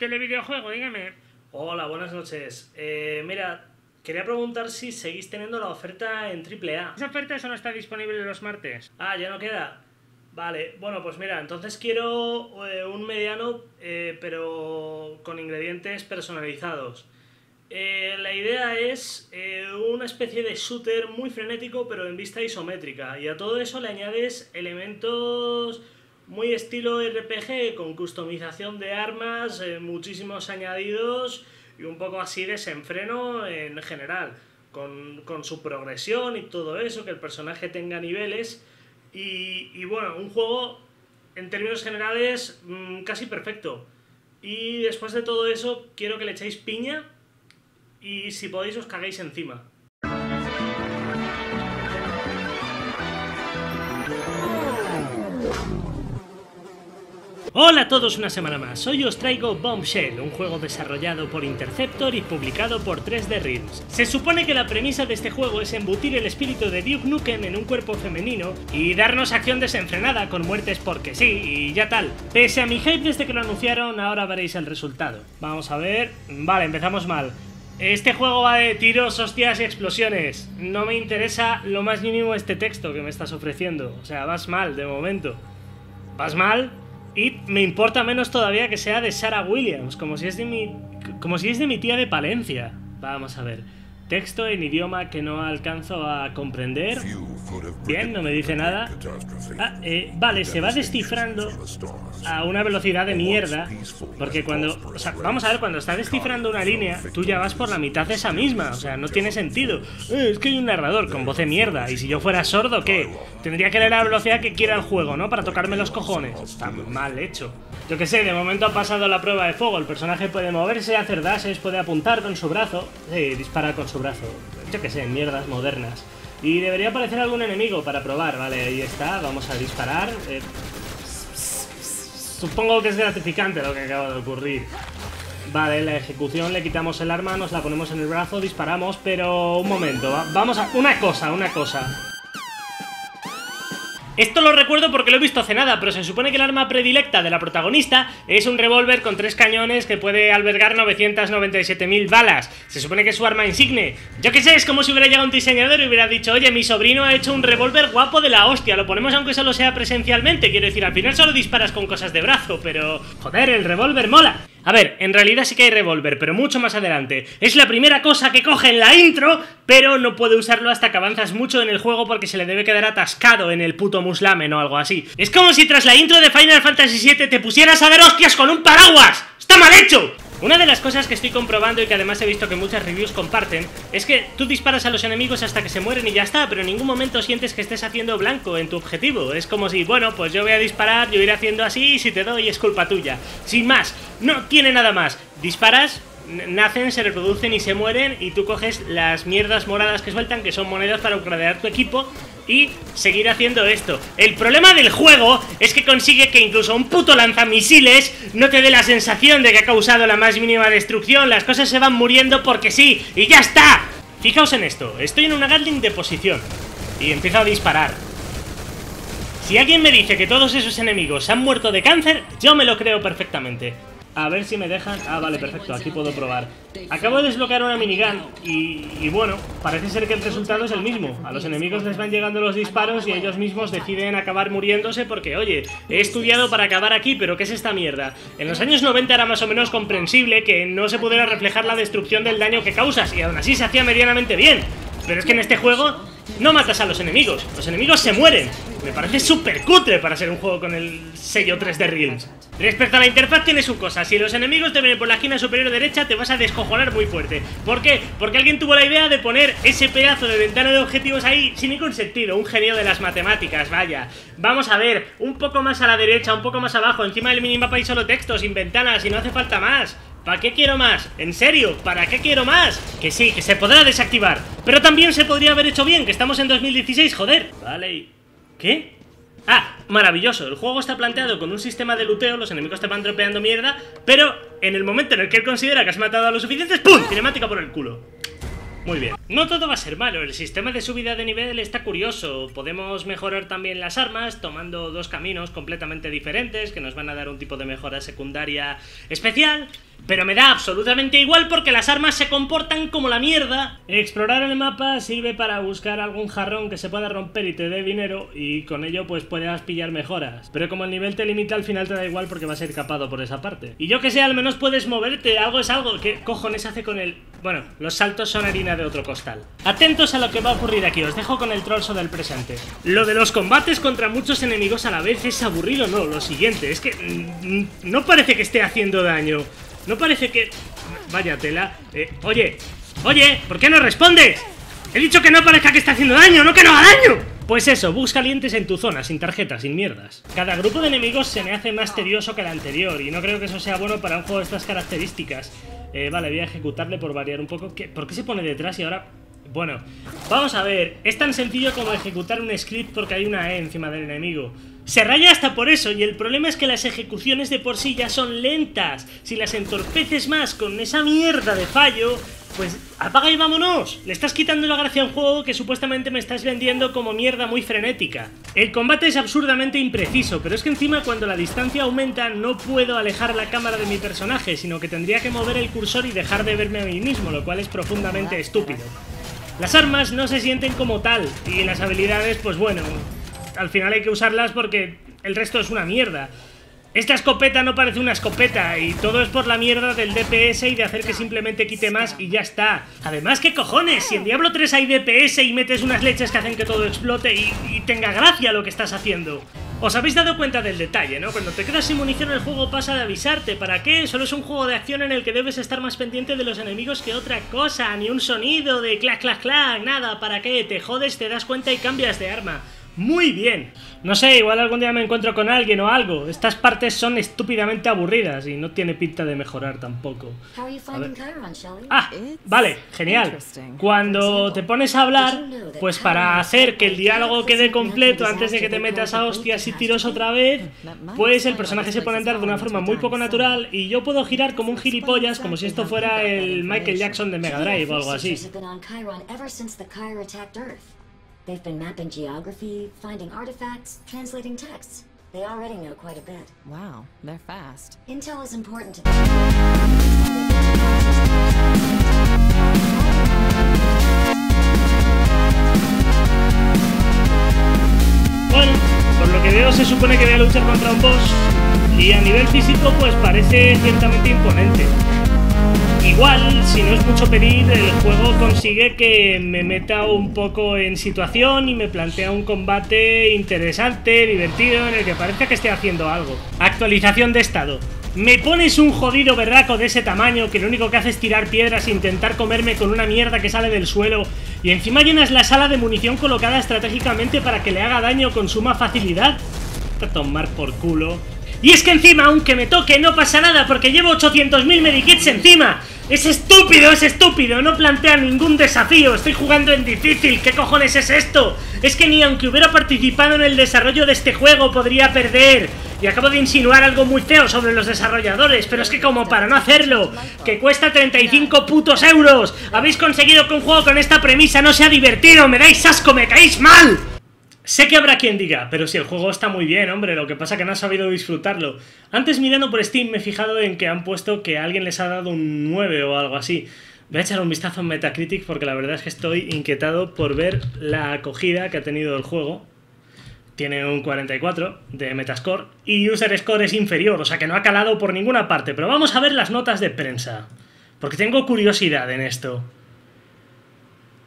Televideojuego, dígame. Hola, buenas noches. Mira, quería preguntar si seguís teniendo la oferta en AAA. Esa oferta solo está disponible los martes. Ah, ya no queda. Vale, bueno, pues mira, entonces quiero un mediano, pero con ingredientes personalizados. La idea es una especie de shooter muy frenético, pero en vista isométrica. Y a todo eso le añades elementos muy estilo RPG, con customización de armas, muchísimos añadidos y un poco así desenfreno en general, con su progresión y todo eso, que el personaje tenga niveles. Y bueno, un juego en términos generales casi perfecto. Y después de todo eso quiero que le echéis piña y si podéis os caguéis encima. Hola a todos una semana más, hoy os traigo Bombshell, un juego desarrollado por Interceptor y publicado por 3D Realms. Se supone que la premisa de este juego es embutir el espíritu de Duke Nukem en un cuerpo femenino y darnos acción desenfrenada con muertes porque sí y ya tal. Pese a mi hype desde que lo anunciaron, ahora veréis el resultado. Vamos a ver... Vale, empezamos mal. Este juego va de tiros, hostias y explosiones. No me interesa lo más mínimo este texto que me estás ofreciendo. O sea, vas mal de momento. ¿Vas mal? Y me importa menos todavía que sea de Sarah Williams, como si es de mi tía de Palencia. Vamos a ver. Texto en idioma que no alcanzo a comprender. Bien, no me dice nada. Vale, se va descifrando a una velocidad de mierda. Porque cuando... O sea, vamos a ver, cuando estás descifrando una línea, tú ya vas por la mitad de esa misma. O sea, no tiene sentido. Es que hay un narrador con voz de mierda. Y si yo fuera sordo, ¿qué? Tendría que leer a la velocidad que quiera el juego, ¿no? Para tocarme los cojones. Está mal hecho. Yo qué sé, de momento ha pasado la prueba de fuego. El personaje puede moverse, hacer dashes, puede apuntar con su brazo. Sí, disparar con su brazo, yo que sé, mierdas modernas. Y debería aparecer algún enemigo para probar. Vale, ahí está, vamos a disparar. Supongo que es gratificante lo que acaba de ocurrir. Vale, la ejecución, le quitamos el arma, nos la ponemos en el brazo, disparamos, pero un momento, vamos a... Una cosa. Esto lo recuerdo porque lo he visto hace nada, pero se supone que el arma predilecta de la protagonista es un revólver con 3 cañones que puede albergar 997.000 balas. Se supone que es su arma insigne. Yo qué sé, es como si hubiera llegado un diseñador y hubiera dicho: oye, mi sobrino ha hecho un revólver guapo de la hostia, lo ponemos aunque solo sea presencialmente. Quiero decir, al final solo disparas con cosas de brazo, pero... joder, el revólver mola. A ver, en realidad sí que hay revólver, pero mucho más adelante. Es la primera cosa que coge en la intro, pero no puede usarlo hasta que avanzas mucho en el juego porque se le debe quedar atascado en el puto muslamen o algo así. Es como si tras la intro de Final Fantasy VII te pusieras a dar hostias con un paraguas. ¡Está mal hecho! Una de las cosas que estoy comprobando y que además he visto que muchas reviews comparten es que tú disparas a los enemigos hasta que se mueren y ya está, pero en ningún momento sientes que estés haciendo blanco en tu objetivo. Es como si, bueno, pues yo voy a disparar, yo iré haciendo así y si te doy es culpa tuya. Sin más, no tiene nada más. Disparas, nacen, se reproducen y se mueren y tú coges las mierdas moradas que sueltan, que son monedas para upgradear tu equipo, y seguir haciendo esto. El problema del juego es que consigue que incluso un puto lanzamisiles no te dé la sensación de que ha causado la más mínima destrucción. Las cosas se van muriendo porque sí, y ya está. Fijaos en esto, estoy en una Gatling de posición y empiezo a disparar. Si alguien me dice que todos esos enemigos han muerto de cáncer, yo me lo creo perfectamente. A ver si me dejan... Ah, vale, perfecto, aquí puedo probar. Acabo de desbloquear una minigun y bueno, parece ser que el resultado es el mismo. A los enemigos les van llegando los disparos y ellos mismos deciden acabar muriéndose porque, oye, he estudiado para acabar aquí, pero ¿qué es esta mierda? En los años 90 era más o menos comprensible que no se pudiera reflejar la destrucción del daño que causas y aún así se hacía medianamente bien. Pero es que en este juego no matas a los enemigos se mueren. Me parece súper cutre para ser un juego con el sello 3D Realms. Respecto a la interfaz tiene su cosa, si los enemigos te vienen por la esquina superior derecha te vas a descojonar muy fuerte. ¿Por qué? Porque alguien tuvo la idea de poner ese pedazo de ventana de objetivos ahí sin ningún sentido, un genio de las matemáticas, vaya. Vamos a ver, un poco más a la derecha, un poco más abajo, encima del minimapa hay solo textos, sin ventanas y no hace falta más. ¿Para qué quiero más? ¿En serio? ¿Para qué quiero más? Que sí, que se podrá desactivar, pero también se podría haber hecho bien, que estamos en 2016, joder. Vale, ¿y qué? Ah, maravilloso, el juego está planteado con un sistema de luteo, los enemigos te van dropeando mierda, pero en el momento en el que él considera que has matado a los suficientes, ¡pum! Cinemática por el culo. Muy bien. No todo va a ser malo, el sistema de subida de nivel está curioso. Podemos mejorar también las armas tomando 2 caminos completamente diferentes que nos van a dar un tipo de mejora secundaria especial. Pero me da absolutamente igual porque las armas se comportan como la mierda. Explorar el mapa sirve para buscar algún jarrón que se pueda romper y te dé dinero, y con ello pues puedas pillar mejoras. Pero como el nivel te limita, al final te da igual porque vas a ir capado por esa parte. Y yo que sé, al menos puedes moverte, algo es algo. ¿Qué cojones hace con el...? Bueno, los saltos son harina de otro costal. Atentos a lo que va a ocurrir aquí, os dejo con el trollso del presente. Lo de los combates contra muchos enemigos a la vez es aburrido, no, lo siguiente, es que... no parece que esté haciendo daño. No parece que... Vaya tela. Oye, ¿por qué no respondes? He dicho que no parezca que está haciendo daño, no que no haga daño. Pues eso, bus calientes en tu zona, sin tarjetas, sin mierdas. Cada grupo de enemigos se me hace más tedioso que el anterior, y no creo que eso sea bueno para un juego de estas características. Vale, voy a ejecutarle por variar un poco. ¿Qué? ¿Por qué se pone detrás y ahora...? Bueno, vamos a ver, es tan sencillo como ejecutar un script porque hay una E encima del enemigo. Se raya hasta por eso, y el problema es que las ejecuciones de por sí ya son lentas. Si las entorpeces más con esa mierda de fallo, pues apaga y vámonos. Le estás quitando la gracia a un juego que supuestamente me estás vendiendo como mierda muy frenética. El combate es absurdamente impreciso, pero es que encima cuando la distancia aumenta no puedo alejar la cámara de mi personaje, sino que tendría que mover el cursor y dejar de verme a mí mismo, lo cual es profundamente estúpido. Las armas no se sienten como tal, y las habilidades, pues bueno, al final hay que usarlas porque el resto es una mierda. Esta escopeta no parece una escopeta, y todo es por la mierda del DPS y de hacer que simplemente quite más y ya está. Además, ¿qué cojones? Si en Diablo 3 hay DPS y metes unas leches que hacen que todo explote y tenga gracia lo que estás haciendo. Os habéis dado cuenta del detalle, ¿no? Cuando te quedas sin munición el juego pasa de avisarte. ¿Para qué? Solo es un juego de acción en el que debes estar más pendiente de los enemigos que otra cosa. Ni un sonido de clac, clac, clac, nada. ¿Para qué? Te jodes, te das cuenta y cambias de arma. ¡Muy bien! No sé, igual algún día me encuentro con alguien o algo. Estas partes son estúpidamente aburridas y no tiene pinta de mejorar tampoco. A ver. Ah, vale, genial. Cuando te pones a hablar, pues para hacer que el diálogo quede completo antes de que te metas a hostias y tiros otra vez, pues el personaje se pone a andar de una forma muy poco natural y yo puedo girar como un gilipollas, como si esto fuera el Michael Jackson de Mega Drive o algo así. They've been mapping geography, finding artifacts, translating texts. They already know quite a bit. Wow, they're fast. Intel is important to them. Bueno, por lo que veo se supone que voy a luchar contra un boss y a nivel físico pues parece ciertamente imponente. Igual, si no es mucho pedir, el juego consigue que me meta un poco en situación y me plantea un combate interesante, divertido, en el que parezca que esté haciendo algo. Actualización de estado. Me pones un jodido berraco de ese tamaño que lo único que hace es tirar piedras e intentar comerme con una mierda que sale del suelo, y encima llenas la sala de munición colocada estratégicamente para que le haga daño con suma facilidad. A tomar por culo. Y es que encima, aunque me toque, no pasa nada porque llevo 800.000 medikits encima. Es estúpido, no plantea ningún desafío, estoy jugando en difícil, ¿qué cojones es esto? Es que ni aunque hubiera participado en el desarrollo de este juego podría perder. Y acabo de insinuar algo muy feo sobre los desarrolladores, pero es que como para no hacerlo, que cuesta 35 putos euros, habéis conseguido que un juego con esta premisa no sea divertido, me dais asco, me caéis mal. Sé que habrá quien diga, pero si el juego está muy bien, hombre, lo que pasa que no has sabido disfrutarlo. Antes mirando por Steam me he fijado en que han puesto que alguien les ha dado un 9 o algo así. Voy a echar un vistazo en Metacritic porque la verdad es que estoy inquietado por ver la acogida que ha tenido el juego. Tiene un 44 de Metascore y User Score es inferior, o sea que no ha calado por ninguna parte. Pero vamos a ver las notas de prensa, porque tengo curiosidad en esto.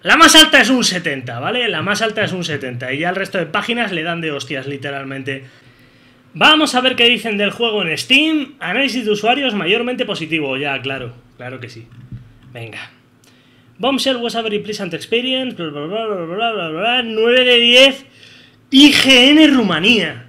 La más alta es un 70, ¿vale? La más alta es un 70 y ya el resto de páginas le dan de hostias, literalmente. Vamos a ver qué dicen del juego en Steam. Análisis de usuarios mayormente positivo, ya, claro. Claro que sí. Venga. Bombshell was a very pleasant experience, bla, bla, bla, bla, bla, bla, bla, 9 de 10. IGN Rumanía.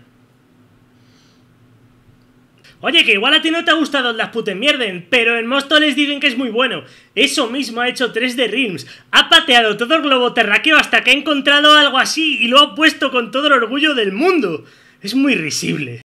Oye, que igual a ti no te ha gustado Las Putes Mierden, pero en Mosto les dicen que es muy bueno. Eso mismo ha hecho 3D Realms. Ha pateado todo el globo terráqueo hasta que ha encontrado algo así y lo ha puesto con todo el orgullo del mundo. Es muy risible.